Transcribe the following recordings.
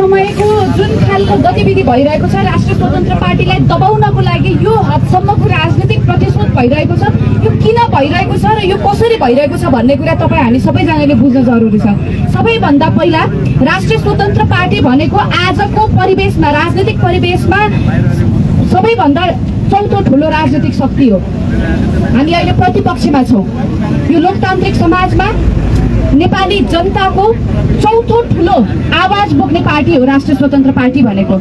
समय को जुन खालको गतिविधि भइरहेको छ राष्ट्रिय स्वतन्त्र पार्टीलाई दबाउनको लागि यो हदसम्मको राजनीतिक प्रतिशोध भइरहेको छ। यो किन भइरहेको छ र यो कसरी भइरहेको छ भन्ने कुरा तपाईं हामी सबैजनाले बुझ्न जरुरी छ। सबैभन्दा पहिला राष्ट्रिय स्वतन्त्र पार्टी भनेको आजको परिवेशमा राजनीतिक परिवेशमा सबैभन्दा चौथो ठूलो राजनीतिक शक्ति हो। हामी अहिले प्रतिपक्षमा छौं। यो लोकतान्त्रिक समाजमा नेपाली जनताको चौथो ठुलो आवाज बोक्ने पार्टी हो राष्ट्रिय स्वतन्त्र पार्टी भनेको।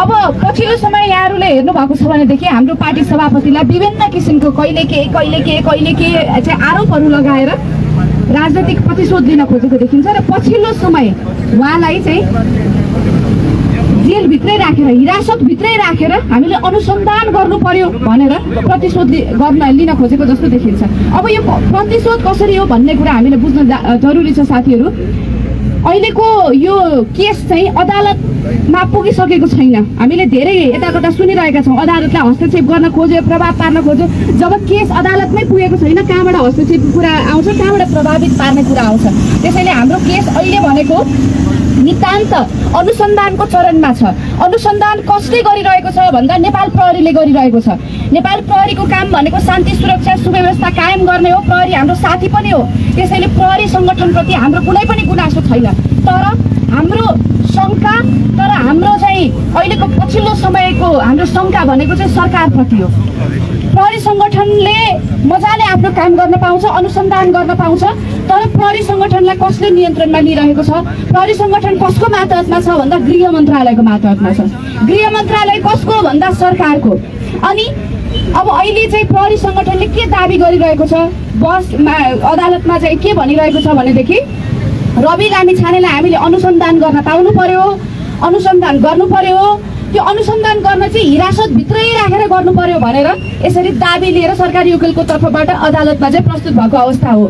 अब पछिल्लो समय यहाँहरूले हेर्नु भएको छ भनेदेखि हाम्रो पार्टी सभापतिलाई विभिन्न किसिमको कहिले के चाहिँ आरोपहरू लगाएर राजनीतिक प्रतिशोध लिन खोजेको देखिन्छ र पछिल्लो समय उहाँलाई चाहिँ जेलभित्रै राखेर हिरासतभित्रै राखेर हामीले अनुसन्धान गर्नु पर्यो भनेर प्रतिशोध गर्न लिन खोजेको जस्तो देखिन्छ। अब यो प्रतिशोध कसरी हो भन्ने कुरा हामीले बुझ्न जरुरी छ। साथीहरू, अहिलेको यो केस चाहिँ अदालतमा पुगिसकेको छैन। हामीले धेरै यताबाट सुनिरहेका छौँ अदालतलाई हस्तक्षेप गर्न खोज्यो, प्रभाव पार्न खोज्यो। जब केस अदालतमै पुगेको छैन कहाँबाट हस्तक्षेपको कुरा आउँछ, कहाँबाट प्रभावित पार्ने कुरा आउँछ। त्यसैले हाम्रो केस अहिले भनेको नितान्त अनुसन्धानको चरणमा छ। अनुसन्धान कसले गरिरहेको छ भन्दा नेपाल प्रहरीले गरिरहेको छ। नेपाल प्रहरीको काम भनेको शान्ति सुरक्षा सुव्यवस्था कायम गर्ने हो। प्रहरी हाम्रो साथी पनि हो, त्यसैले प्रहरी सङ्गठनप्रति हाम्रो कुनै पनि गुनासो छैन। तर हाम्रो शङ्का, तर हाम्रो चाहिँ अहिलेको पछिल्लो समयको हाम्रो शङ्का भनेको चाहिँ सरकारप्रति हो। प्रहरी सङ्गठनले मजाले आफ्नो काम गर्न पाउँछ, अनुसन्धान गर्न पाउँछ, तर प्रहरी सङ्गठनलाई कसले नियन्त्रणमा लिइरहेको छ? प्रहरी सङ्गठन कसको मातहतमा छ भन्दा गृह मन्त्रालयको मातहतमा छ। गृह मन्त्रालय कसको भन्दा सरकारको। अनि अब अहिले चाहिँ प्रहरी सङ्गठनले के दाबी गरिरहेको छ, बसमा अदालतमा चाहिँ के भनिरहेको छ भनेदेखि रवि लामिछानेलाई हामीले अनुसन्धान गर्न पाउनु पर्यो, अनुसन्धान गर्नु पर्यो, त्यो अनुसन्धान गर्न चाहिँ हिरासतभित्रै राखेर गर्नु पर्यो भनेर यसरी दाबी लिएर सरकारी वकिलको तर्फबाट अदालतमा चाहिँ प्रस्तुत भएको अवस्था हो।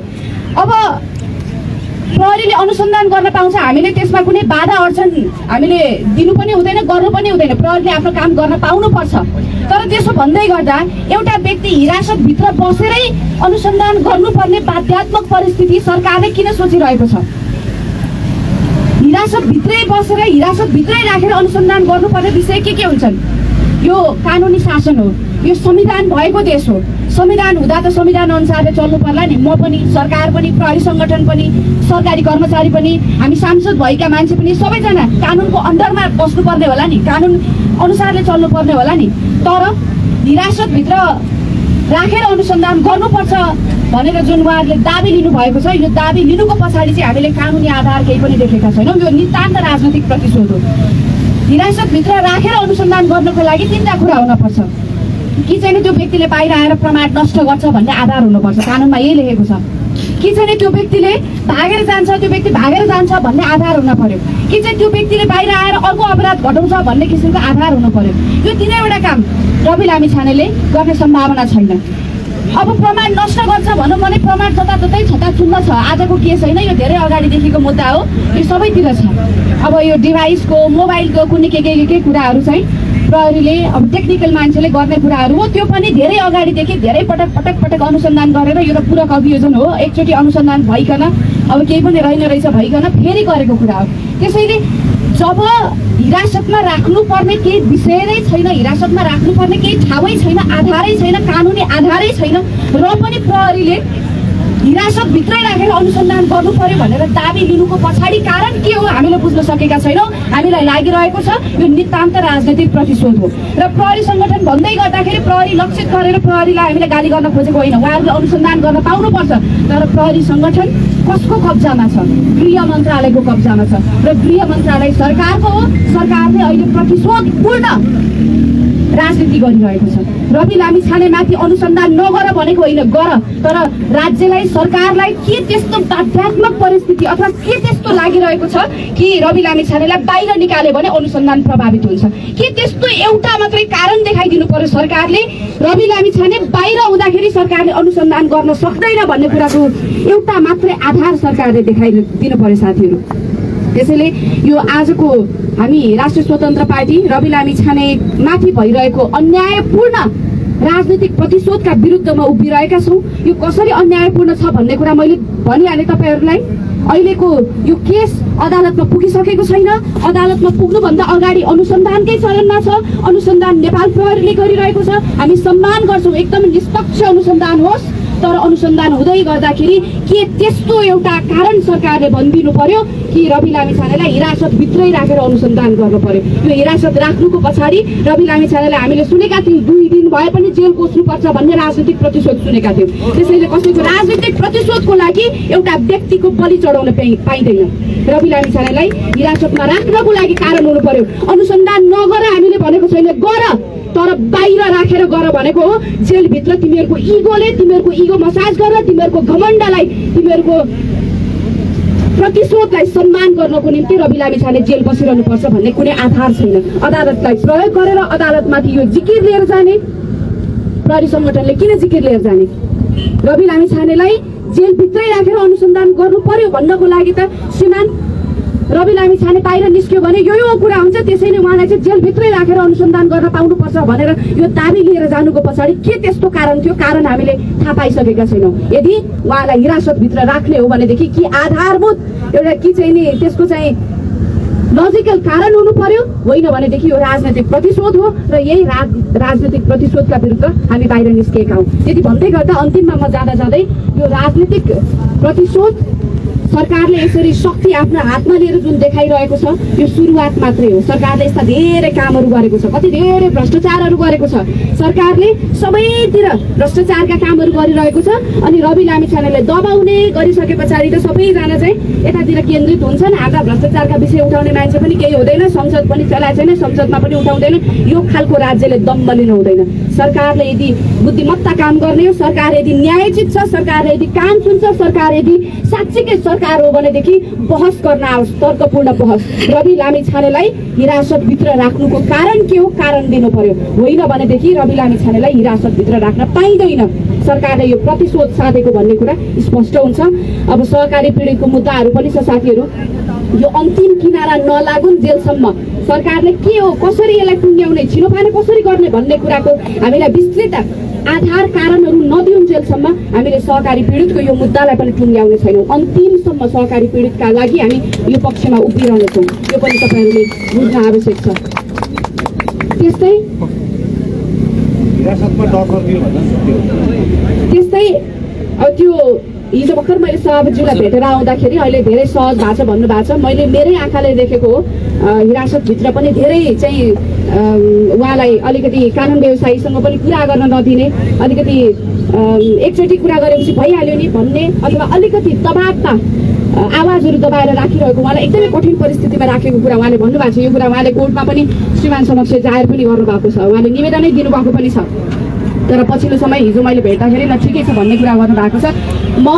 अब प्रहरीले अनुसन्धान गर्न पाउँछ, हामीले त्यसमा कुनै बाधा अडचन हामीले दिनु पनि हुँदैन, गर्नु पनि हुँदैन। प्रहरीले आफ्नो काम गर्न पाउनुपर्छ। तर त्यसो भन्दै गर्दा एउटा व्यक्ति हिरासतभित्र बसेरै अनुसन्धान गर्नुपर्ने बाध्यात्मक परिस्थिति सरकारले किन सोचिरहेको छ? हिरासतभित्रै बसेर हिरासतभित्रै राखेर अनुसन्धान गर्नुपर्ने विषय के हुन्छन्? यो कानुनी शासन हो, यो संविधान भएको देश हो। संविधान हुँदा त संविधान अनुसारले चल्नु पर्ला नि। म पनि, सरकार पनि, प्रहरी सङ्गठन पनि, सरकारी कर्मचारी पनि, हामी सांसद भएका मान्छे पनि सबैजना कानुनको अन्डरमा बस्नुपर्ने होला नि, कानुन अनुसारले चल्नुपर्ने होला नि। तर हिरासतभित्र राखेर अनुसन्धान गर्नुपर्छ भनेर जुन उहाँहरूले दाबी लिनुभएको छ, यो दाबी लिनुको पछाडि चाहिँ हामीले कानुनी आधार केही पनि देखेका छैनौँ। यो नितान्त राजनीतिक प्रतिशोध हो। हिरासतभित्र राखेर अनुसन्धान गर्नको लागि तिनवटा कुरा हुनुपर्छ कि चाहिँ त्यो व्यक्तिले बाहिर आएर प्रमाण नष्ट गर्छ भन्ने आधार हुनुपर्छ, कानुनमा यही लेखेको छ। कि चाहिँ त्यो व्यक्तिले भागेर जान्छ, त्यो व्यक्ति भागेर जान्छ भन्ने आधार हुन पर्यो। कि चाहिँ त्यो व्यक्तिले बाहिर आएर अर्को अपराध घटाउँछ भन्ने किसिमको आधार हुनु पर्यो। यो तिनैवटा काम रवि लामिछानेले गर्ने सम्भावना छैन। अब प्रमाण नष्ट गर्छ भनौँ भने प्रमाण जताततै छताछुल्ला छ। आजको केस होइन, यो धेरै अगाडिदेखिको मुद्दा हो, यो सबैतिर छ। अब यो डिभाइसको, मोबाइलको कुनै के कुराहरू चाहिँ प्रहरीले, अब टेक्निकल मान्छेले गर्ने कुराहरू हो। त्यो पनि धेरै अगाडिदेखि धेरै पटक अनुसन्धान गरेर, यो त पूरक अभियोजन हो, एकचोटि अनुसन्धान भइकन अब केही पनि रहेन रहेछ भइकन फेरि गरेको कुरा हो। त्यसैले जब हिरासतमा राख्नुपर्ने केही विषय नै छैन, हिरासतमा राख्नुपर्ने केही ठाउँै छैन, आधारै छैन, कानुनी आधारै छैन, र पनि प्रहरीले हिरासतभित्रै राखेर अनुसन्धान गर्नु पर्यो भनेर दाबी लिनुको पछाडि कारण के हो हामीले बुझ्न सकेका छैनौँ। हामीलाई लागिरहेको छ यो नितान्त राजनीतिक प्रतिशोध हो। र प्रहरी सङ्गठन भन्दै गर्दाखेरि प्रहरी लक्षित गरेर प्रहरीलाई हामीले गाली गर्न खोजेको होइन। उहाँहरूले अनुसन्धान गर्न पाउनुपर्छ, तर प्रहरी सङ्गठन कसको कब्जामा छ? गृह मन्त्रालयको कब्जामा छ। र गृह मन्त्रालय सरकारको हो। सरकारले अहिले प्रतिशोधपूर्ण राजनीति गरिरहेको छ। रवि लामिछानेमाथि अनुसन्धान नगर भनेको होइन, गर, तर राज्यलाई, सरकारलाई के त्यस्तो बाध्यात्मक परिस्थिति अथवा के त्यस्तो लागिरहेको छ कि रवि लामिछानेलाई बाहिर निकाल्यो भने अनुसन्धान प्रभावित हुन्छ? के त्यस्तो एउटा मात्रै कारण देखाइदिनु पर्यो सरकारले? रवि लामिछाने बाहिर हुँदाखेरि सरकारले अनुसन्धान गर्न सक्दैन भन्ने कुराको एउटा मात्रै आधार सरकारले देखाइदिनु पर्यो साथीहरू। त्यसैले यो आजको हामी राष्ट्रिय स्वतन्त्र पार्टी रवि लामिछानेमाथि भइरहेको अन्यायपूर्ण राजनीतिक प्रतिशोधका विरुद्धमा उभिरहेका छौं। यो कसरी अन्यायपूर्ण छ भन्ने कुरा मैले भनिहाले तपाईहरुलाई। अहिलेको यो केस अदालतमा पुगिसकेको छैन, अदालतमा पुग्नुभन्दा अगाडि अनुसन्धानकै चरणमा छ। अनुसन्धान नेपाल प्रहरीले गरिरहेको छ, हामी सम्मान गर्छौं, एकदम निष्पक्ष अनुसन्धान होस्। तर अनुसन्धान हुँदै गर्दाखेरि के त्यस्तो एउटा कारण सरकारले भनिदिनु पर्यो कि रवि लामिछानेलाई हिरासतभित्रै राखेर अनुसन्धान गर्नु पर्यो? यो हिरासत राख्नुको पछाडि रवि लामिछानेलाई हामीले सुनेका थियौँ 2 दिन भए पनि जेल कोस्नुपर्छ भन्ने राजनीतिक प्रतिशोध सुनेका थियौँ। त्यसैले कसैको राजनीतिक प्रतिशोधको लागि एउटा व्यक्तिको बलि चढाउन पाइँदैन। रवि लामिछानेलाई हिरासतमा राख्नको लागि कारण हुनु पर्यो। अनुसन्धान नगर हामीले भनेको छैन, गर, तर बाहिर राखेर गर भनेको हो। जेलभित्र तिमीहरूको इगोले, तिमीहरूको इगो मसाज गरेर, तिमीहरूको घमण्डलाई, तिमीहरूको प्रतिशोधलाई सम्मान गर्नको निम्ति रवि लामिछाने जेल बसिरहनुपर्छ भन्ने कुनै आधार छैन। अदालतलाई प्रयोग गरेर अदालतमाथि यो जिकिर लिएर जाने, प्रहरी संगठनले किन जिकिर लिएर जाने? रवि लामिछानेलाई जेलभित्रै राखेर अनुसन्धान गर्नु पर्यो भन्नको लागि त श्रीमान रवि लामिछाने बाहिर निस्क्यो भने यो कुरा हुन्छ। त्यसैले उहाँलाई चाहिँ जेलभित्रै राखेर अनुसन्धान गर्न पाउनुपर्छ भनेर यो दाबी लिएर जानुको पछाडि के त्यस्तो कारण थियो? कारण हामीले थाहा पाइसकेका छैनौँ। यदि उहाँलाई हिरासतभित्र राख्ने हो भनेदेखि कि आधारभूत एउटा कि चाहिँ नि त्यसको चाहिँ लजिकल कारण हुनु पर्यो, होइन भनेदेखि यो राजनीतिक प्रतिशोध हो र यही राजनीतिक प्रतिशोधका विरुद्ध हामी बाहिर निस्केका हौँ। यदि भन्दै गर्दा अन्तिममा म जाँदै यो राजनीतिक प्रतिशोध सरकारले यसरी शक्ति आफ्नो हातमा लिएर जुन देखाइरहेको छ यो सुरुवात मात्रै हो। सरकारले यस्ता धेरै कामहरू गरेको छ, कति धेरै भ्रष्टाचारहरू गरेको छ, सरकारले सबैतिर भ्रष्टाचारका कामहरू गरिरहेको छ। अनि रवि लामिछानेलाई दबाउने गरिसके पछाडि त सबैजना चाहिँ यतातिर केन्द्रित हुन्छन्, हाम्रा भ्रष्टाचारका विषय उठाउने मान्छे पनि केही हुँदैन, संसद पनि चला छैन, संसदमा पनि उठाउँदैन। यो खालको राज्यले दम्ब लिनु हुँदैन। सरकारले यदि बुद्धिमत्ता काम गर्ने हो, सरकार यदि न्यायचित छ, सरकारले यदि काम सुन्छ, सरकार यदि साँच्चीकै सरकार हो भनेदेखि बहस गर्न आओस्, तर्कपूर्ण बहस। रवि लामिछानेलाई हिरासतभित्र राख्नुको कारण के हो? कारण दिनु पर्यो, होइन भनेदेखि रवि लामिछानेलाई हिरासतभित्र राख्न पाइँदैन। सरकारले यो प्रतिशोध साधेको भन्ने कुरा स्पष्ट हुन्छ। अब सहकारी पीडितको मुद्दाहरू पनि छ साथीहरू, यो अन्तिम किनारा नलागुन् जेलसम्म सरकारले के हो, कसरी यसलाई टुङ्ग्याउने, छिनोफानो कसरी गर्ने भन्ने कुराको हामीलाई विस्तृत आधार कारणहरू नदिउन् जेलसम्म हामीले सहकारी पीडितको यो मुद्दालाई पनि टुङ्ग्याउने छैनौँ। अन्तिमसम्म सहकारी पीडितका लागि हामी यो पक्षमा उभिरहनेछौँ, यो पनि तपाईँहरूले बुझ्न आवश्यक छ। त्यस्तै अब त्यो हिजो भर्खर मैले सभापतिज्यूलाई भेटेर आउँदाखेरि अहिले धेरै सहज भाषा भन्नुभएको छ, मैले मेरै आँखाले देखेको हो। हिरासतभित्र पनि धेरै चाहिँ उहाँलाई अलिकति कानुन व्यवसायीसँग पनि कुरा गर्न नदिने, अलिकति एकचोटि कुरा गरेपछि भइहाल्यो नि भन्ने, अथवा अलिकति दबावमा आवाजहरू दबाएर राखिरहेको, उहाँलाई एकदमै कठिन परिस्थितिमा राखेको कुरा उहाँले भन्नुभएको छ। यो कुरा उहाँले कोर्टमा पनि श्रीमान समक्ष जाहेर पनि गर्नुभएको छ, उहाँले निवेदनै दिनुभएको पनि छ। तर पछिल्लो समय हिजो मैले भेट्दाखेरि ल ठिकै छ भन्ने कुरा गर्नुभएको छ। म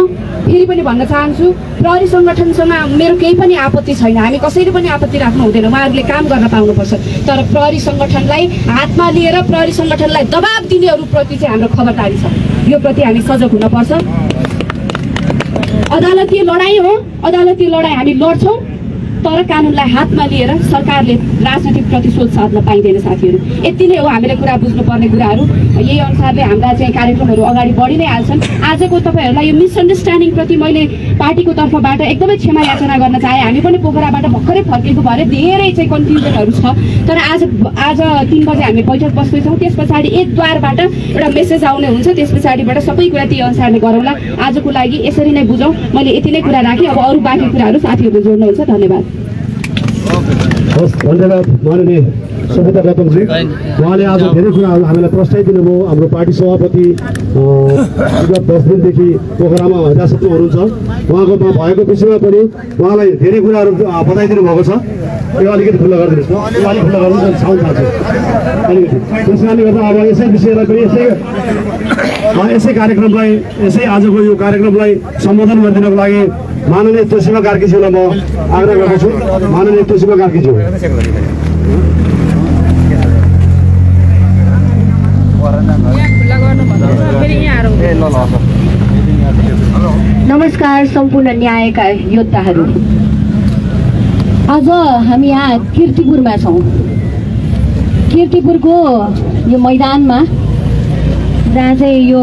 फेरि पनि भन्न चाहन्छु, प्रहरी सङ्गठनसँग मेरो केही पनि आपत्ति छैन, हामी कसैले पनि आपत्ति राख्नु हुँदैन, उहाँहरूले काम गर्न पाउनुपर्छ। तर प्रहरी सङ्गठनलाई हातमा लिएर प्रहरी सङ्गठनलाई दबाब दिनेहरूप्रति चाहिँ हाम्रो खबरदारी छ, यो प्रति हामी सजग हुनुपर्छ। अदालतीय लडाइँ हो, अदालतीय लडाइँ हामी लड्छौँ, तर कानुनलाई हातमा लिएर सरकारले राजनीतिक प्रतिशोध साध्न पाइँदैन। साथीहरू, यति नै हो हामीले कुरा बुझ्नुपर्ने कुराहरू। यही अनुसारले हाम्रा चाहिँ कार्यक्रमहरू अगाडि बढी नै हाल्छन्। आजको तपाईँहरूलाई यो मिसअन्डरस्ट्यान्डिङप्रति मैले पार्टीको तर्फबाट एकदमै क्षमा याचना गर्न चाहे। हामी पनि पोखराबाट भर्खरै फर्केको भएर धेरै चाहिँ कन्फ्युजनहरू छ, तर आज 3 बजे हामी बैठक बस्दैछौँ, त्यस पछाडि एकद्वारबाट एउटा मेसेज आउने हुन्छ, त्यस पछाडिबाट सबै कुरा त्यही अनुसारले गरौँला। आजको लागि यसरी नै बुझौँ, मैले यति नै कुरा राखेँ। अब अरू बाँकी कुराहरू साथीहरूले जोड्नुहुन्छ। धन्यवाद। हस्, धन्यवाद माननीय सविता गौतमजी, उहाँले आज धेरै कुराहरू हामीलाई प्रस्तावित दिनुभयो। हाम्रो पार्टी सभापति विगत 10 दिनदेखि पोखरामा हिरासतमा हुनुहुन्छ, उहाँकोमा भएको विषयमा पनि उहाँलाई धेरै कुराहरू बताइदिनु भएको छ। यो अलिकति खुल्ला गरिदिनुहोस्, अलिक खुल्ला गर्नुहोस्, साउन्ड थाहा छ अलिकति। त्यस कारणले गर्दा अब यसै विषयलाई पनि यसै कार्यक्रमलाई, यसै आजको यो कार्यक्रमलाई सम्बोधन गरिदिनको लागि माननीय तुलसीमा कार्कीज्यूलाई म आग्रह गर्दछु। माननीय तुलसीमा कार्कीज्यू, नमस्कार सम्पूर्ण न्यायका योद्धाहरू। आज हामी यहाँ किर्तिपुरमा छौँ। किर्तिपुरको यो मैदानमा जहाँ चाहिँ यो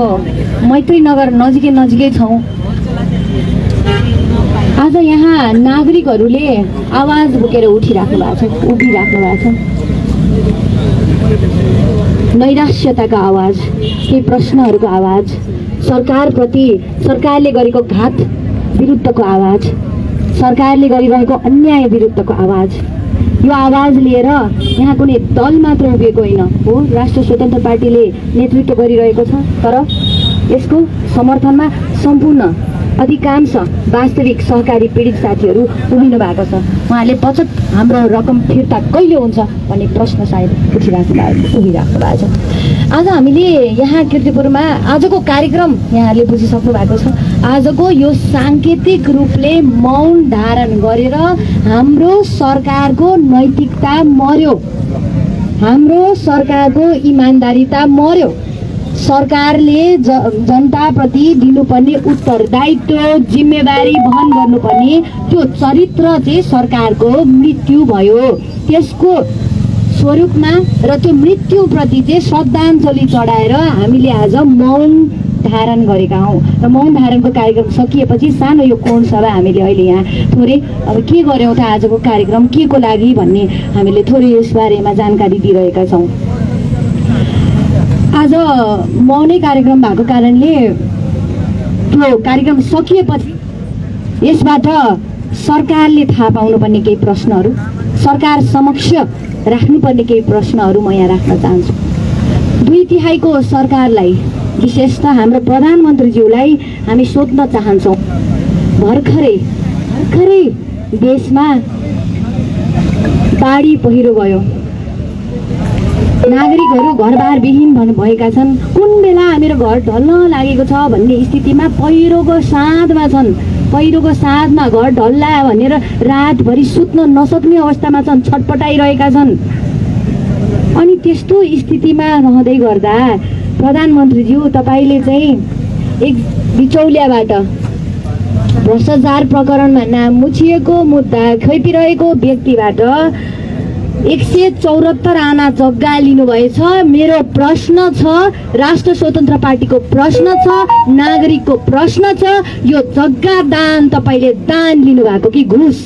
मैत्री नगर नजिकै नजिकै छौँ। आज यहाँ नागरिकहरूले आवाज बोकेर उठिराख्नु भएको छ, उभिराख्नु भएको छ। नैराश्यताको आवाज, केही प्रश्नहरूको आवाज, सरकारप्रति सरकारले गरेको घात विरुद्धको आवाज, सरकारले गरिरहेको अन्याय विरुद्धको आवाज। यो आवाज लिएर यहाँ कुनै दल मात्र उभिएको होइन हो, राष्ट्रिय स्वतन्त्र पार्टीले नेतृत्व गरिरहेको छ, तर यसको समर्थनमा सम्पूर्ण अधिकांश वास्तविक सहकारी पीडित साथीहरू उभिनु भएको छ। उहाँले बचत हाम्रो रकम फिर्ता कहिले हुन्छ भन्ने प्रश्न सायद उठिराख्नु भएको छ। आज हामीले यहाँ कीर्तिपुरमा आजको कार्यक्रम यहाँले बुझिसक्नु भएको छ। आजको यो सांकेतिक रूपले मौन धारण गरेर हाम्रो सरकारको नैतिकता मर्यो, हाम्रो सरकारको इमान्दारिता मर्यो, सरकारले जनताप्रति दिनुपर्ने उत्तरदायित्व जिम्मेवारी वहन गर्नुपर्ने त्यो चरित्र चाहिँ सरकारको मृत्यु भयो। त्यसको स्वरूपमा र त्यो मृत्युप्रति चाहिँ श्रद्धाञ्जली चढाएर हामीले आज मौन धारण गरेका हौँ। र मौन धारणको कार्यक्रम सकिएपछि सानो यो कोण सभा हामीले अहिले यहाँ थोरै अब के गर्यौँ त आजको कार्यक्रम के को लागि भन्ने हामीले थोरै यसबारेमा जानकारी दिइरहेका छौँ। आज मौनै कार्यक्रम भएको कारणले त्यो कार्यक्रम सकिएपछि यसबाट सरकारले थाहा पाउनुपर्ने केही प्रश्नहरू, सरकार समक्ष राख्नुपर्ने केही प्रश्नहरू म यहाँ राख्न चाहन्छु। 2/3 सरकारलाई, विशेषतः हाम्रो प्रधानमन्त्रीज्यूलाई हामी सोध्न चाहन्छौँ, भर्खरै देशमा बाढी पहिरो गयो, नागरिकहरू घरबार विहीन भएका छन्, कुन बेला मेरो घर ढल्न लागेको छ भन्ने स्थितिमा पहिरोको साँधमा छन्, पहिरोको साँधमा घर ढल्ला भनेर रातभरि सुत्न नसक्ने अवस्थामा छन्, छटपटाइरहेका छन्। अनि त्यस्तो स्थितिमा रहँदै गर्दा प्रधानमन्त्रीज्यू तपाईँले चाहिँ एक बिचौलियाबाट भ्रष्टाचार प्रकरणमा नाम मुछिएको मुद्दा खेपिरहेको व्यक्तिबाट 174 आना जग्गा लिनुभएछ। मेरो प्रश्न छ, राष्ट्र स्वतन्त्र पार्टीको प्रश्न छ, नागरिकको प्रश्न छ, यो जग्गा दान तपाईँले दान लिनुभएको कि घुस?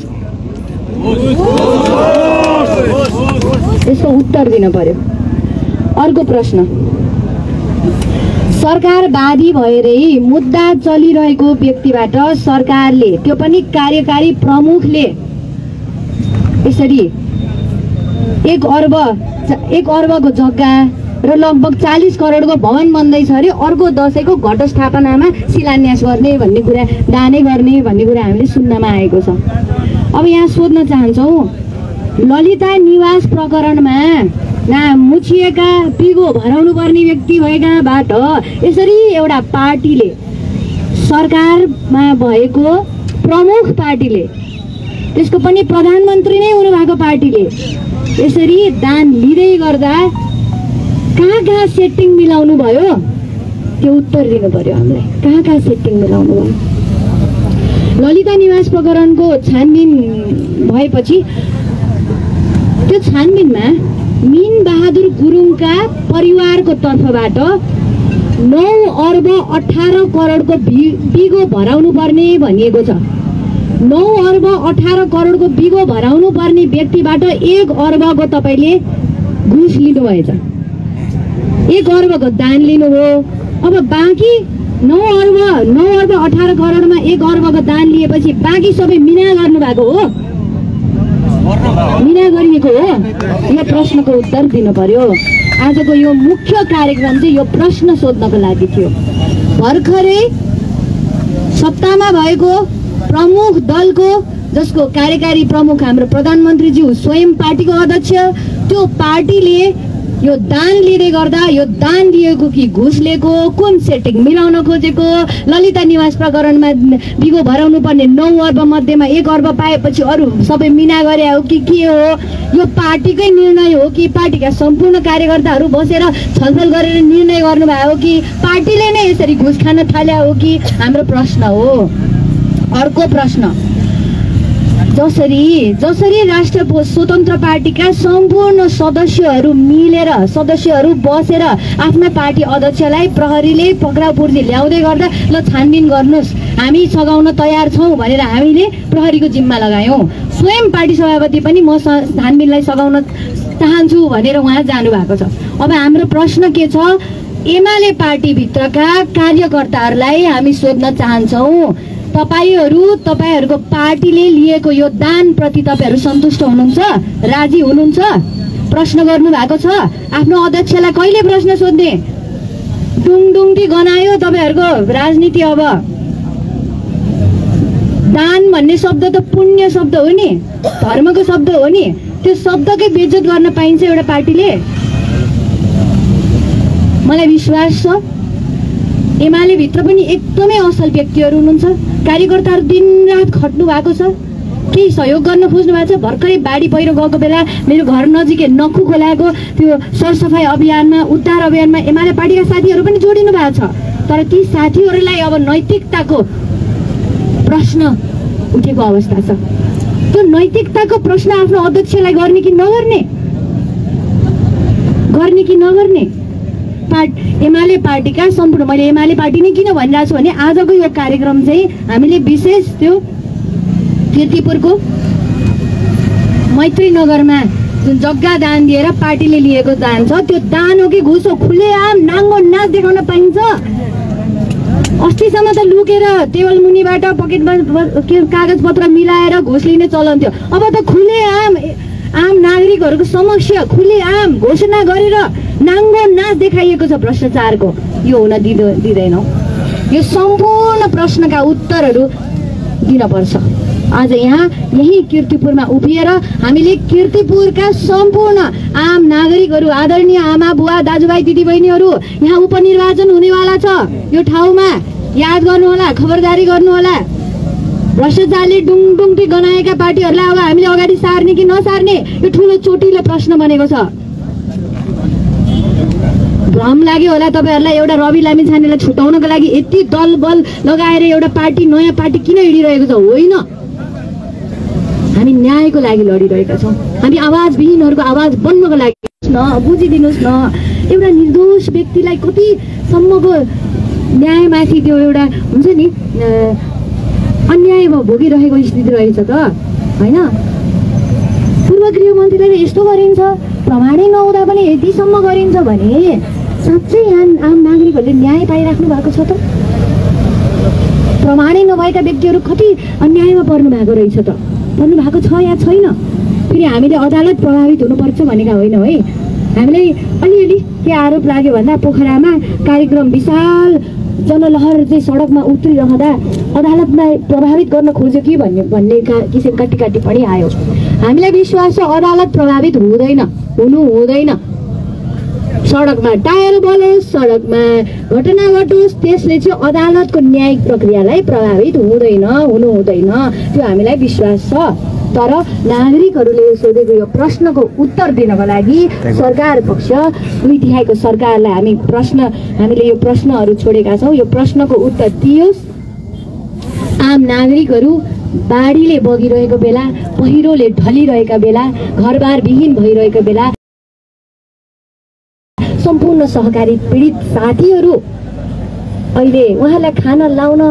यसको उत्तर दिन पर्यो। अर्को प्रश्न, सरकारवादी भएरै मुद्दा चलिरहेको व्यक्तिबाट सरकारले, त्यो पनि कार्यकारी प्रमुखले यसरी 1 अर्बको जग्गा र लगभग 40 करोडको भवन बन्दैछ अरे, अर्को दसैँको घटस्थापनामा शिलान्यास गर्ने भन्ने कुरा, दानै गर्ने भन्ने कुरा हामीले सुन्नमा आएको छ। अब यहाँ सोध्न चाहन्छौँ, ललिता निवास प्रकरणमा नाम मुछिएका, पिगो भराउनुपर्ने व्यक्ति भएकाबाट यसरी एउटा पार्टीले, सरकारमा भएको प्रमुख पार्टीले, त्यसको पनि प्रधानमन्त्री नै हुनुभएको पार्टीले यसरी दान लिँदै गर्दा कहाँ सेटिङ मिलाउनु भयो? त्यो उत्तर दिनु पर्यो हामीलाई, कहाँ सेटिङ मिलाउनु भयो? ललिता निवास प्रकरणको छानबिन भएपछि त्यो छानबिनमा मीन बहादुर गुरुङका परिवारको तर्फबाट 9 अर्ब 18 करोडको बिगो भराउनु पर्ने भनिएको छ। 9 अर्ब 18 करोडको बिगो भराउनु पर्ने व्यक्तिबाट 1 अर्बको तपाईँले घुस लिनुभएछ, 1 अर्बको दान लिनुभयो। अब बाँकी 9 अर्ब 18 करोडमा 1 अर्बको दान लिएपछि बाँकी सबै मिना गर्नुभएको हो, मिना गरिएको हो? यो प्रश्नको उत्तर दिनु पर्यो। आजको यो मुख्य कार्यक्रम चाहिँ यो प्रश्न सोध्नको लागि थियो। भर्खरै सत्तामा भएको प्रमुख दलको, जसको कार्यकारी प्रमुख हाम्रो प्रधानमन्त्रीज्यू स्वयं पार्टीको अध्यक्ष, त्यो पार्टीले यो दान लिँदै गर्दा यो दान लिएको कि घुस लिएको, कुन सेटिङ मिलाउन खोजेको? ललिता निवास प्रकरणमा बिगो भराउनु पर्ने 9 अर्ब मध्येमा 1 अर्ब पाएपछि अरू सबै मिना गरे हो कि के हो? यो पार्टीकै निर्णय हो कि पार्टीका सम्पूर्ण कार्यकर्ताहरू बसेर छलफल गरेर निर्णय गर्नुभएको हो कि पार्टीले नै यसरी घुस खान थाले हो कि? हाम्रो प्रश्न हो। अर्को प्रश्न, जसरी राष्ट्र स्वतन्त्र पार्टीका सम्पूर्ण सदस्यहरू मिलेर सदस्यहरू बसेर आफ्ना पार्टी अध्यक्षलाई प्रहरीले पक्राउपुर्जी ल्याउँदै गर्दा ल छानबिन गर्नुस् हामी सघाउन तयार छौं भनेर हामीले प्रहरीको जिम्मा लगायौं। स्वयं पार्टी सभापति पनि म छानबिनलाई सघाउन चाहन्छु भनेर उहाँ जानु भएको छ। अब हाम्रो प्रश्न के छ? एमाले पार्टी भित्रका कार्यकर्ताहरूलाई हामी सोध्न चाहन्छौं तपाईहरुको पार्टीले लिएको यो दान प्रति तपाईहरु सन्तुष्ट हुनुहुन्छ? राजी हुनुहुन्छ? प्रश्न गर्नु भएको छ? आफ्नो अध्यक्षलाई कहिले प्रश्न सोध्ने? डुङडुङटी गनायो तपाईहरुको राजनीति। अब दान भन्ने शब्द त पुण्य शब्द हो नि, धर्मको शब्द हो नि, त्यो शब्दकै बेइज्जत गर्न पाइन्छ एउटा पार्टीले? मलाई विश्वास छ एमाले भित्र पनि एकदमै असल व्यक्तिहरु हुनुहुन्छ, कार्यकर्ताहरु दिनरात खट्नु भएको छ, केही सहयोग गर्न खोज्नु भएको छ। भर्खरै बाढी पहिरो गएको बेला मेरो घर नजिकै नखु खोलाको त्यो सरसफाई अभियानमा, उद्धार अभियानमा एमाले पार्टीका साथीहरु पनि जोडिनु भएको छ। तर ती साथीहरुलाई अब नैतिकताको प्रश्न उठेको अवस्था छ। त्यो नैतिकताको प्रश्न आफ्नो अध्यक्षलाई गर्ने कि नगर्ने, गर्ने कि नगर्ने? एमाले पार्टीका सम्पूर्ण, मैले एमाले पार्टी नै किन भनिरहेको छु भने आजको यो कार्यक्रम चाहिँ हामीले विशेष त्यो कीर्तिपुरको मैत्री नगरमा जुन जग्गा दान दिएर पार्टीले लिएको दान छ त्यो दान हो कि घुस हो? खुलेआम नाङ्गो नाच देखाउन पाइन्छ? अस्तिसम्म त लुकेर टेबल मुनिबाट पकेटमा कागज पत्र मिलाएर घुस लिने चलन थियो। अब त खुलेआम आम नागरिकहरुको समक्ष खुलेआम घोषणा गरेर नाङ्गो नाच देखाइएको छ। भ्रष्टाचारको यो हुन दिँदैनौं। यो सम्पूर्ण प्रश्नका उत्तरहरू दिनुपर्छ। आज यहाँ यही कीर्तिपुरमा उभिएर हामीले कीर्तिपुरका सम्पूर्ण आम नागरिकहरू, आदरणीय आमा बुवा दाजुभाइ दिदीबहिनीहरू, यहाँ उपनिर्वाचन हुनेवाला छ, यो ठाउँमा याद गर्नुहोला, खबरदारी गर्नुहोला। भ्रष्टाचारले डुङडुङटी गनाएका पार्टीहरूलाई अब हामीले अगाडि सार्ने कि नसार्ने, यो ठुलो चोटिलो प्रश्न बनेको छ। भ्रम लाग्यो होला तपाईहरुलाई एउटा रवि लामिछानेलाई छुटाउनको लागि यति दल बल लगाएर एउटा पार्टी, नयाँ पार्टी किन हिँडिरहेको छ? होइन, हामी न्यायको लागि लडिरहेका छौँ। हामी आवाजविहीनहरुको आवाज बन्नको लागि बुझिदिनुहोस् न, एउटा निर्दोष व्यक्तिलाई कतिसम्मको न्यायमाथि त्यो एउटा हुन्छ नि अन्यायमा भोगिरहेको स्थिति रहेछ त होइन? पूर्व गृहमन्त्रीलाई यस्तो गरिन्छ, प्रमाणै नहुँदा पनि यतिसम्म गरिन्छ भने साँच्चै आम नागरिकहरूले न्याय पाइराख्नु भएको छ त? प्रमाणै नभएका व्यक्तिहरू कति अन्यायमा पर्नु भएको रहेछ त? पर्नु भएको छ या छैन? फेरि हामीले अदालत प्रभावित हुनुपर्छ भनेका होइन है। हामीलाई अलिअलि के आरोप लाग्यो भन्दा पोखरामा कार्यक्रम विशाल जनलहर चाहिँ सडकमा उत्रिरहँदा अदालतलाई प्रभावित गर्न खोज्यो कि भन्ने किसिमका टिकाटिप्पणी आयो। हामीलाई विश्वास छ अदालत प्रभावित हुँदैन, हुनु हुँदैन। सडकमा टायर बलोस्, सडकमा घटना घटोस्, त्यसले चाहिँ अदालतको न्यायिक प्रक्रियालाई प्रभावित हुँदैन, हुनु हुँदैन, त्यो हामीलाई विश्वास छ। तर नागरिकहरूले सोधेको यो प्रश्नको उत्तर दिनको लागि सरकार पक्ष 2/3 सरकारलाई हामीले यो प्रश्नहरू छोडेका छौँ। यो प्रश्नको उत्तर दियोस्। आम नागरिकहरू बाढीले बगिरहेको बेला, पहिरोले ढलिरहेका बेला, घरबार विहीन भइरहेको बेला सम्पूर्ण सहकारी पीडित साथीहरू अहिले उहाँलाई खाना लाउन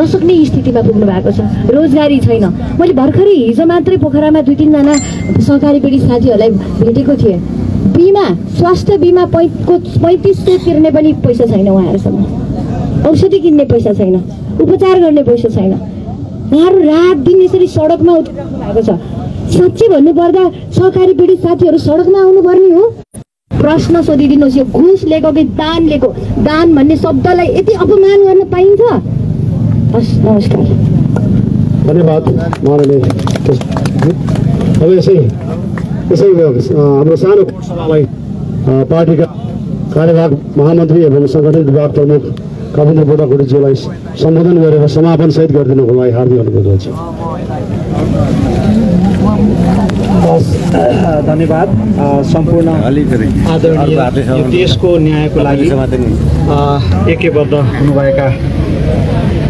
नसक्ने स्थितिमा पुग्नु भएको छ। रोजगारी छैन। मैले भर्खरै हिजो मात्रै पोखरामा 2-3 जना सहकारी पीडित साथीहरूलाई भेटेको थिएँ। बिमा, स्वास्थ्य बिमा 3500 तिर्ने पनि पैसा छैन उहाँहरूसँग, औषधि किन्ने पैसा छैन, उपचार गर्ने पैसा छैन। उहाँहरू रात दिन यसरी सडकमा उत्रिनु भएको छ। साँच्चै भन्नुपर्दा सहकारी पीडित साथीहरू सडकमा आउनुपर्ने हो। प्रश्न सोधिदिनुहोस्, यो घुस लिएको कि दान लिएको? दान भन्ने शब्दलाई यति अपमान गर्न पाइन्छ? नमस्कार, धन्यवाद। अब यसै हाम्रो सानो सभालाई पार्टीका कार्यवाहक महामन्त्री एवं संगठन विभाग प्रमुख कविन्द्र बोटाखोटीज्यूलाई सम्बोधन गरेर समापन सहित गरिदिनुको लागि हार्दिक अनुरोध गर्छु। धन्यवाद। सम्पूर्ण आदरणीय देशको न्यायको लागि एकैबद्ध हुनुभएका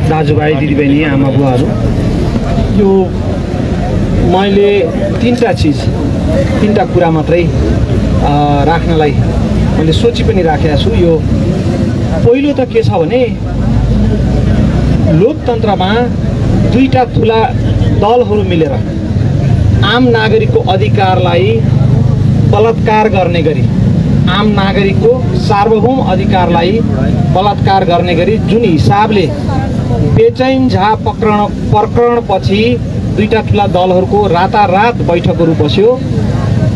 दाजुभाइ दिदीबहिनी आमा बुवाहरू, यो मैले तीनटा कुरा मात्रै राख्नलाई मैले सोची पनि राखेको छु। यो पहिलो त के छ भने लोकतन्त्रमा दुईटा ठूला दलहरू मिलेर आम नागरिकको अधिकारलाई बलात्कार गर्ने गरी आम नागरिकको सार्वभौम अधिकारलाई बलात्कार गर्ने गरी जुन हिसाबले बेचैन झा प्रकरणपछि दुईटा ठूला दलहरूको रातारात बैठकहरू बस्यो।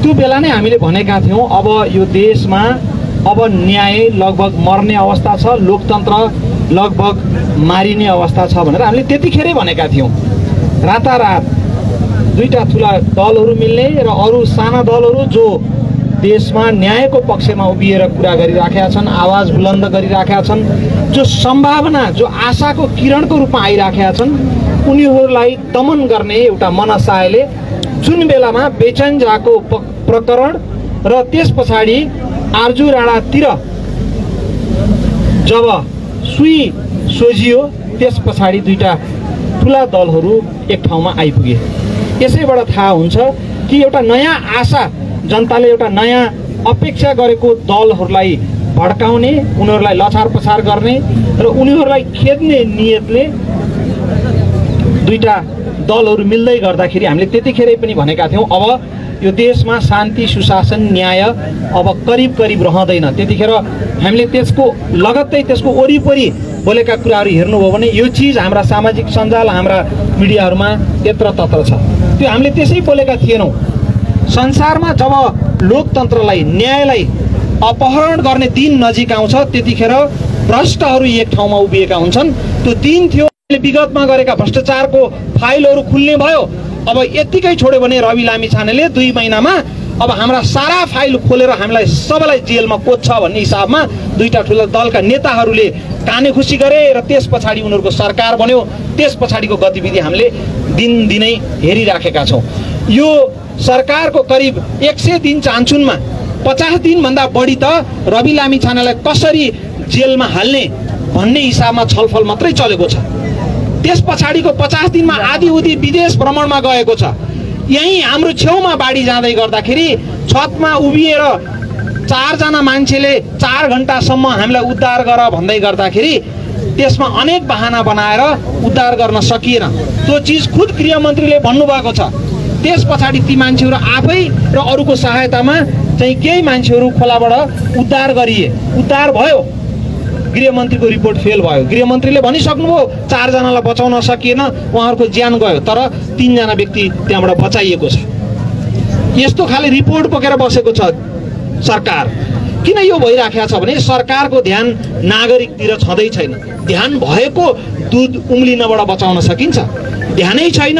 त्यो बेला नै हामीले भनेका थियौं अब यो देशमा अब न्याय लगभग मर्ने अवस्था छ, लोकतन्त्र लगभग मारिने अवस्था छ भनेर हामीले त्यतिखेरै भनेका थियौं। रातारात दुईटा ठूला दलहरू मिल्ने र अरु साना दलहरू जो देशमा न्यायको पक्षमा उभिएर कुरा गरिराखेका छन्, आवाज बुलन्द गरिराखेका छन्, जो सम्भावना जो आशाको किरणको रूपमा आइराखेका छन्, उनीहरूलाई दमन गर्ने एउटा मनसायले जुन बेलामा बेचैन झाको प्रकरण र त्यसपछि आर्जु राणातिर जब सुई सोझियो त्यसपछि दुईटा ठूला दलहरू एक ठाउँमा आइपुगे। यसैबाट थाहा हुन्छ कि एउटा नयाँ आशा जनताले एउटा नयाँ अपेक्षा गरेको दलहरूलाई भड्काउने, उनीहरूलाई लछारपछार गर्ने र उनीहरूलाई खेद्ने नियतले दुईटा दलहरू मिल्दै गर्दाखेरि हामीले त्यतिखेरै पनि भनेका थियौं अब यो देशमा शान्ति सुशासन न्याय अब करीब करीब रहँदैन। त्यतिखेर हामीले त्यसको लगत्तै त्यसको वरिपरि बोलेका कुराहरू हेर्नुभयो भने यो चीज हाम्रा सामाजिक सञ्जाल हाम्रा मिडियाहरूमा यत्र तत्र छ, त्यो हामीले त्यसै बोलेका थिएनौं। संसारमा जब लोकतन्त्रलाई न्यायलाई अपहरण गर्ने दिन नजिक आउँछ त्यतिखेर भ्रष्टहरू एक ठाउँमा उभिएका हुन्छन्। त्यो दिन थियो विगतमा गरेका भ्रष्टाचारको फाइलहरू खुल्ने भयो। अब यतिकै छोड्यो भने रवि लामिछानेले 2 महिनामा अब हाम्रा सारा फाइल खोलेर हामीलाई सबैलाई जेलमा कोच्छ भन्ने हिसाबमा दुईटा ठूला दलका नेताहरूले कानेखुसी गरे र त्यसपछि उनीहरूको सरकार बन्यो। त्यसपछिको गतिविधि हामीले दिनदिनै हेरिराखेका छौं। यो सरकारको करिब 100 दिन चान्चुनमा 50 दिन भन्दा बढी त रवि लामिछानेलाई कसरी जेलमा हाल्ने भन्ने हिसाबमा छलफल मात्रै चलेको छ। त्यसपछिको 50 दिनमा आधी उधी विदेश भ्रमणमा गएको छ। यही हाम्रो छेउमा बाढी जाँदै गर्दाखेरि छतमा उभिएर 4 जना मान्छेले 4 घण्टासम्म हामीलाई उद्धार गर भन्दै गर्दाखेरि त्यसमा अनेक बहाना बनाएर उद्धार गर्न सकिएन। त्यो चीज खुद गृहमन्त्रीले भन्नुभएको छ। त्यसपछि ती मान्छेहरू आफै र अरूको सहायतामा चाहिँ केही मान्छेहरू खोलाबाट उद्धार गरिए, उद्धार भयो। गृहमन्त्रीको रिपोर्ट फेल भयो। गृहमन्त्रीले भनिसक्नुभयो 4 जनालाई बचाउन सकिएन, उहाँहरूको ज्यान गयो, तर 3 जना व्यक्ति त्यहाँबाट बचाइएको छ। यस्तो खाले रिपोर्ट बोकेर बसेको छ सरकार। किन यो भइराखेको छ भने सरकारको ध्यान नागरिकतिर छँदै छैन। ध्यान भएको दुध उम्लिनबाट बचाउन सकिन्छ, ध्यानै छैन।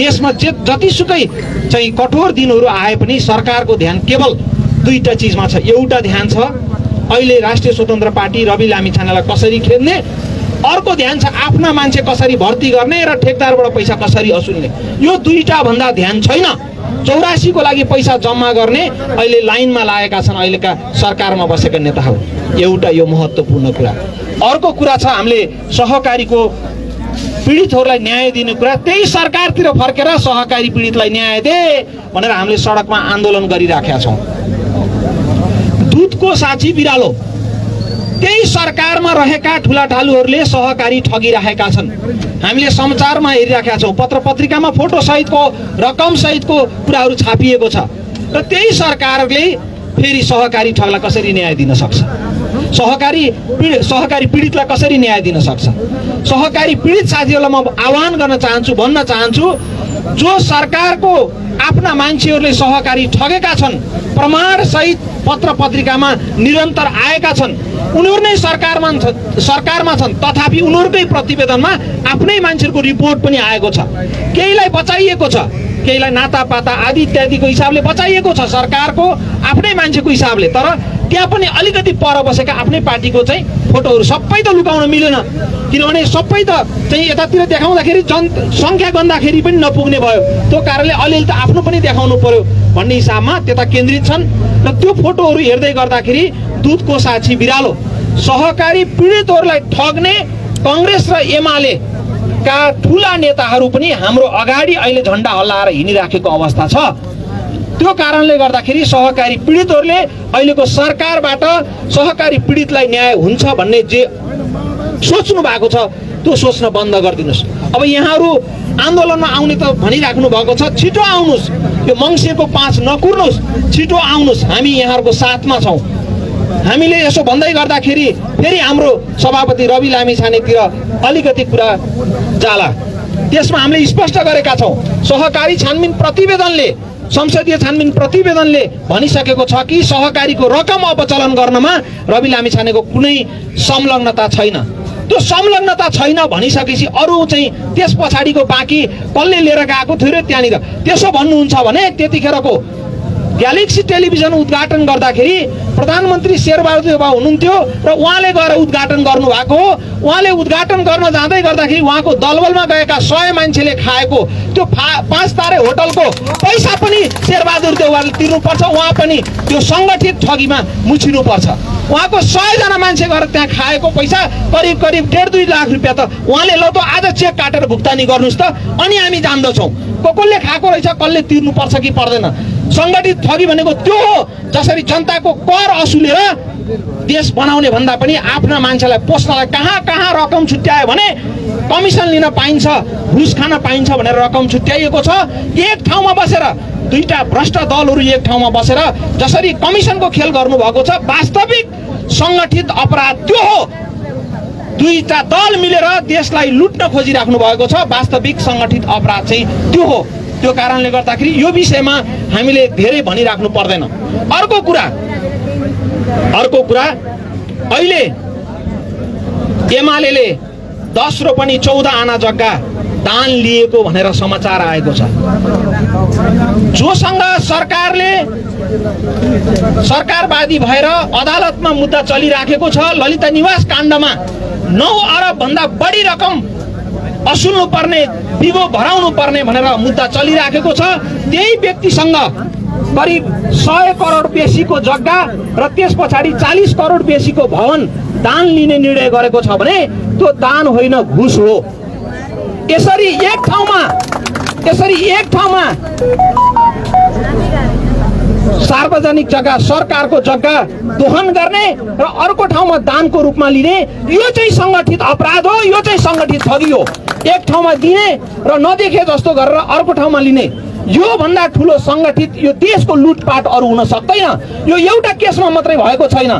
देशमा जे जतिसुकै चाहिँ कठोर दिनहरू आए पनि सरकारको ध्यान केवल दुईटा चीजमा छ। एउटा ध्यान छ अहिले राष्ट्रिय स्वतन्त्र पार्टी रवि लामिछानेलाई कसरी खेद्ने, अर्को ध्यान छ आफ्ना मान्छे कसरी भर्ती गर्ने र ठेकदारबाट पैसा कसरी असुल्ने। यो दुईटा भन्दा ध्यान छैन। 84 को लागि पैसा जम्मा गर्ने अहिले लाइनमा लागेका छन् अहिलेका सरकारमा बसेका नेताहरू। एउटा यो महत्त्वपूर्ण कुरा। अर्को कुरा छ हामीले सहकारीको पीडितहरूलाई न्याय दिने कुरा। त्यही सरकारतिर फर्केर सहकारी पीडितलाई न्याय दे भनेर हामीले सडकमा आन्दोलन गरिराखेका छौं। दुधको साची बिरालो, त्यही सरकारमा रहेका ठुलाठालुहरूले सहकारी ठगिराखेका छन्। हामीले समाचारमा हेरिराखेका छौं, पत्रपत्रिकामा फोटो सहितको रकम सहितको कुराहरू छापिएको छ र त्यही सरकारले फेरि सहकारी ठगलाई कसरी न्याय दिन सक्छ, सहकारी पीडितलाई कसरी न्याय दिन सक्छ। सहकारी पीडित साथीहरूलाई म आह्वान गर्न चाहन्छु, भन्न चाहन्छु, जो सरकारको आफ्ना मान्छेहरूले सहकारी ठगेका छन्, प्रमाण सहित पत्र पत्रिकामा निरन्तर आएका छन्, उनीहरू नै सरकारमा छन्, तथापि उनीहरूकै प्रतिवेदनमा आफ्नै मान्छेहरूको रिपोर्ट पनि आएको छ। केहीलाई बचाइएको छ, केहीलाई नातापाता आदि इत्यादिको हिसाबले बचाइएको छ सरकारको आफ्नै मान्छेको हिसाबले, तर त्यहाँ पनि अलिकति पर बसेका आफ्नै पार्टीको चाहिँ फोटोहरू सबै त लुकाउन मिलेन। किनभने सबै त चाहिँ यतातिर देखाउँदाखेरि जनसङ्ख्या गन्दाखेरि पनि नपुग्ने भयो। त्यो कारणले अलिअलि त आफ्नो पनि देखाउनु पर्यो भन्ने हिसाबमा त्यता केन्द्रित छन् र त्यो फोटोहरू हेर्दै गर्दाखेरि दुधको साक्षी बिरालो, सहकारी पीडितहरूलाई ठग्ने काङ्ग्रेस र एमाले का ठूला नेताहरू पनि हाम्रो अगाडि अहिले झण्डा हल्लाएर हिँडिराखेको अवस्था छ। त्यो कारणले गर्दाखेरि सहकारी पीडितहरूले अहिलेको सरकारबाट सहकारी पीडितलाई न्याय हुन्छ भन्ने जे सोच्नु भएको छ त्यो सोच्न बन्द गर्दिनुस्। अब यहाँहरू आन्दोलनमा आउने त भनिराख्नु भएको छ, छिटो आउनुस्, यो मंसेको पाँच नकुर्नुस्, छिटो आउनुस्, हामी यहाँहरूको साथमा छौं। हामीले यसो भन्दै गर्दाखेरि फेरि हाम्रो सभापति रवि लामिछानेतिर अलिकति कुरा जाला, त्यसमा हामीले स्पष्ट गरेका छौं, सहकारी छानबिन प्रतिवेदनले, संसदीय छानबिन प्रतिवेदनले भनिसकेको छ कि सहकारीको रकम अपचलन गर्नमा रवि लामिछानेको कुनै संलग्नता छैन। त्यो संलग्नता छैन भनिसकेपछि अरु चाहिँ त्यस पछाडीको बाँकी कसले लिएर गएको थियो त्यहाँनिर त्यसो भन्नुहुन्छ भने त्यतिखेरको ग्यालेक्सी टेलिभिजन उद्घाटन गर्दाखेरि प्रधानमन्त्री शेरबहादुर देउवा हुनुहुन्थ्यो र उहाँले गएर उद्घाटन गर्नु भएको हो। उहाँले उद्घाटन गर्न जाँदै गर्दाखेरि उहाँको दलबलमा गएका 100 मान्छेले खाएको त्यो 5 तारे होटलको पैसा पनि शेरबहादुर देउवाले तिर्नुपर्छ, उहाँ पनि त्यो संगठित ठगीमा मुछिनुपर्छ। उहाँको 100 जना मान्छे गएर त्यहाँ खाएको पैसा करिब 1.5-2 लाख रुपैयाँ त उहाँले ल त आज चेक काटेर भुक्तानी गर्नुस् त, अनि हामी जान्दछौँ कसले खाएको रहेछ, कसले तिर्नुपर्छ कि पर्दैन। संगठित ठगी भनेको त्यो हो जसरी जनताको कर असुलेर देश बनाउने भन्दा पनि आफ्ना मान्छेलाई पोस्नलाई कहाँ रकम छुट्यायो भने कमिसन लिन पाइन्छ, घुस खान पाइन्छ भनेर रकम छुट्याइएको छ। एक ठाउँमा बसेर दुईटा भ्रष्ट दलहरू एक ठाउँमा बसेर जसरी कमिसनको खेल गर्नुभएको छ, वास्तविक संगठित अपराध त्यो हो। दुईटा दल मिलेर देशलाई लुट्न खोजिराख्नु भएको छ, वास्तविक संगठित अपराध चाहिँ त्यो हो। त्यो कारणले गर्दाखेरि यो विषयमा हामीले धेरै भनिराख्नु पर्दैन। अर्को कुरा अहिले एमालेले 10 रोपनी 14 आना जग्गा दान लिएको भनेर समाचार आएको छ। जोसँग सरकारले सरकारवादी भएर अदालतमा मुद्दा चलिराखेको छ, ललिता निवास काण्डमा 9 अरब भन्दा बढी रकम असुल्नु पर्ने, बिबो भराउनु पर्ने भनेर मुद्दा चलिराखेको छ। त्यही व्यक्तिसँग करिब 100 करोड बेसीको जग्गा र त्यस पछाडि 40 करोड बेसीको भवन दान लिने निर्णय गरेको छ भने त्यो दान होइन, घुस हो। यसरी एक ठाउँमा सार्वजनिक जग्गा सरकारको जग्गा दोहन गर्ने र अर्को ठाउँमा दानको रूपमा लिने, यो चाहिँ संगठित अपराध हो, यो चाहिँ संगठित ठगी हो। एक ठाउँमा दिने र नदेखे जस्तो गरेर अर्को ठाउँमा लिने, यो भन्दा ठुलो संगठित यो देशको लुटपाट अरू हुन सक्दैन। यो एउटा केसमा मात्रै भएको छैन,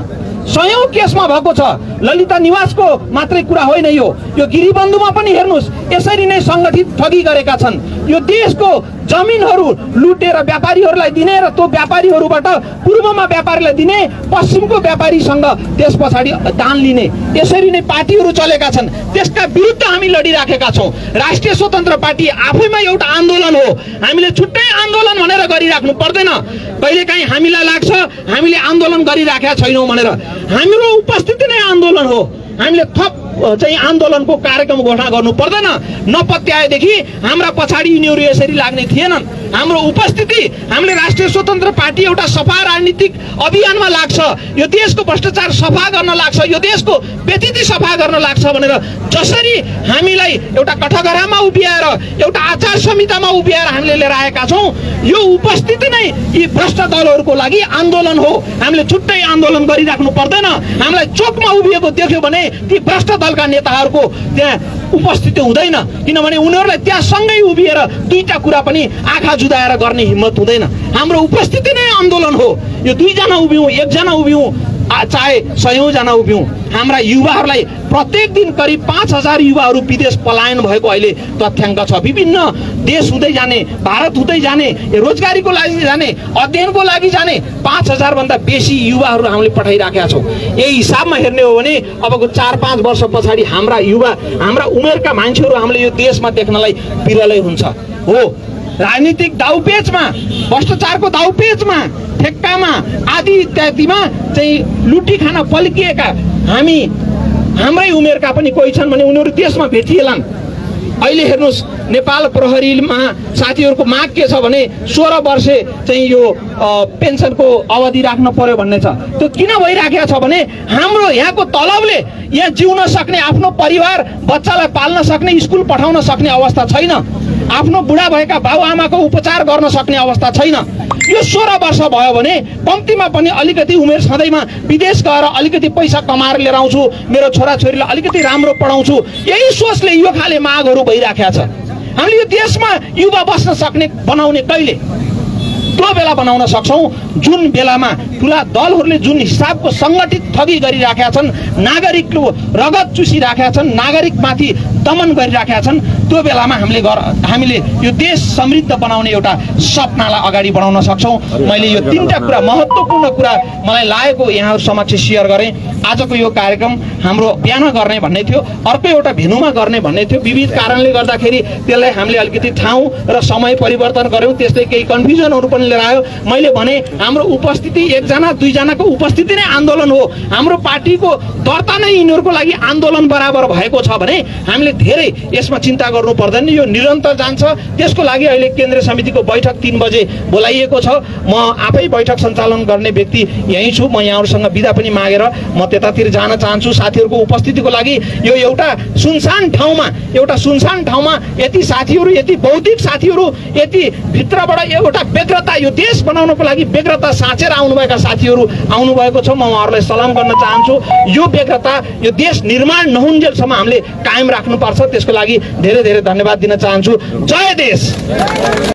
100 केसमा भएको छ। ललिता निवासको मात्रै कुरा होइन, यो गिरिबन्धुमा पनि हेर्नुस्, यसरी नै संगठित ठगी गरेका छन्। यो देशको जमिनहरू लुटेर व्यापारीहरूलाई दिने र त्यो व्यापारीहरूबाट पूर्वमा व्यापारीलाई दिने, पश्चिमको व्यापारीसँग त्यस पछाडि दान लिने, यसरी नै पार्टीहरू चलेका छन्। त्यसका विरुद्ध हामी लडिराखेका छौँ। राष्ट्रिय स्वतन्त्र पार्टी आफैमा एउटा आन्दोलन हो, हामीले छुट्टै आन्दोलन भनेर गरिराख्नु पर्दैन। कहिलेकाहीँ हामीलाई लाग्छ हामीले आन्दोलन गरिराखेका छैनौँ भनेर, हाम्रो उपस्थिति नै आन्दोलन हो। हामीले थप चाहिँ आन्दोलनको कार्यक्रम घोषणा गर्नु पर्दैन। नपत्याएदेखि हाम्रा पछाडि यिनीहरू यसरी लाग्ने थिएनन्। हाम्रो उपस्थिति, हामीले राष्ट्रिय स्वतन्त्र पार्टी एउटा सफा राजनीतिक अभियानमा लाग्छ, यो देशको भ्रष्टाचार सफा गर्न लाग्छ, यो देशको व्यतिथि सफा गर्न लाग्छ भनेर जसरी हामीलाई एउटा कठघरामा उभिएर एउटा आचार संहितामा उभिएर हामीले लिएर आएका छौँ, यो उपस्थिति नै यी भ्रष्ट दलहरूको लागि आन्दोलन हो। हामीले छुट्टै आन्दोलन गरिराख्नु पर्दैन। हामीलाई चोकमा उभिएको देख्यो भने ती भ्रष्ट दलका नेताहरूको त्यहाँ उपस्थिति हुँदैन, किनभने उनीहरूलाई त्यहाँ सँगै उभिएर दुईटा कुरा पनि आँखा जुदाएर गर्ने हिम्मत हुँदैन। हाम्रो उपस्थिति नै आन्दोलन हो। यो दुईजना उभियौँ, एकजना उभियौँ, चाहे 100 जना उभियौँ। हाम्रा युवाहरूलाई प्रत्येक दिन करिब 5000 युवाहरू विदेश पलायन भएको अहिले तथ्याङ्क छ। विभिन्न देश हुँदै जाने, भारत हुँदै जाने, रोजगारीको लागि जाने, अध्ययनको लागि जाने 5000 भन्दा बेसी युवाहरू हामीले पठाइराखेका छौँ। यही हिसाबमा हेर्ने हो भने अबको 4-5 वर्ष पछाडि हाम्रा युवा, हाम्रा उमेरका मान्छेहरू हामीले यो देशमा देख्नलाई बिरलै हुन्छ। हो, राजनीतिक दाउपेचमा, भ्रष्टाचारको दाउपेचमा, ठेक्कामा आदि इत्यादिमा चाहिँ लुटी खान पल्किएका हामी, हाम्रै उमेरका पनि कोही छन् भने उनीहरू देशमा भेटिएलान्। अहिले हेर्नुहोस्, नेपाल प्रहरीमा साथीहरूको माग के छ भने 16 वर्ष चाहिँ यो पेन्सनको अवधि राख्न पर्यो भन्ने छ। त्यो किन भइराखेको छ भने हाम्रो यहाँको तलबले यहाँ जिउन सक्ने, आफ्नो परिवार बच्चालाई पाल्न सक्ने, स्कुल पठाउन सक्ने अवस्था छैन, आफ्नो बुढा भएका बाबुआमाको उपचार गर्न सक्ने अवस्था छैन। यो 16 वर्ष भयो भने कम्तीमा पनि अलिकति उमेर छँदैमा विदेश गएर अलिकति पैसा कमाएर लिएर आउँछु, मेरो छोराछोरीलाई अलिकति राम्रो पढाउँछु, यही सोचले यो खाले मागहरु भइराख्या छ। हामीले यो देशमा युवा बस्न सक्ने बनाउने कहिले? त्यो बेला बनाउन सक्छौं जुन बेलामा ठूला दलहरूले जुन हिसाबको संगठित ठगी गरिराख्या छन्, नागरिकको रगत चुसिराख्या छन्, नागरिकमाथि दमन गरिराख्या छन्, त्यो बेलामा हामीले यो देश समृद्ध बनाउने एउटा सपनालाई अगाडि बढाउन सक्छौं। मैले यो तीनटा कुरा, महत्त्वपूर्ण कुरा मलाई लागेको यहाँहरु समक्ष शेयर गरे। आजको यो कार्यक्रम हाम्रो बिहान गर्ने भन्ने थियो, अर्को एउटा भेनुमा गर्ने भन्ने थियो, विविध कारणले गर्दाखेरि त्यसलाई हामीले अलिकति ठाउँ र समय परिवर्तन गर्यौं, त्यसले केही कन्फ्युजनहरु पनि लिएर आयो। मैले भने हाम्रो उपस्थिति एकजना दुईजनाको उपस्थिति नै आन्दोलन हो, हाम्रो पार्टीको दर्ता नै यिनीहरुको लागि आन्दोलन बराबर भएको छ भने हामीले धेरै यसमा चिन्ता गर्नु पर्दैन, यो निरन्तर जान्छ। त्यसको लागि अहिले केन्द्रीय समितिको बैठक 3 बजे बोलाइएको छ, म आफै बैठक सञ्चालन गर्ने व्यक्ति यही छु। म यहाँहरुसँग बिदा पनि मागेर म त्यतातिर जान चाहन्छु। साथीहरुको उपस्थितिको लागि यो एउटा सुनसान ठाउँमा यति साथीहरु, यति बौद्धिक साथीहरु, यति भित्रबाट एउटा व्यग्रता, यो देश बनाउनको लागि व्यग्रता साँचेर आउनुभएका साथीहरु आउनु भएको छ, म उहाँहरुलाई सलाम गर्न चाहन्छु। यो व्यग्रता यो देश निर्माण नहुन्जेलसम्म हामीले कायम राख्नुपर्छ, त्यसको लागि धेरै धेरै धन्यवाद दिन चाहन्छु। जय देश।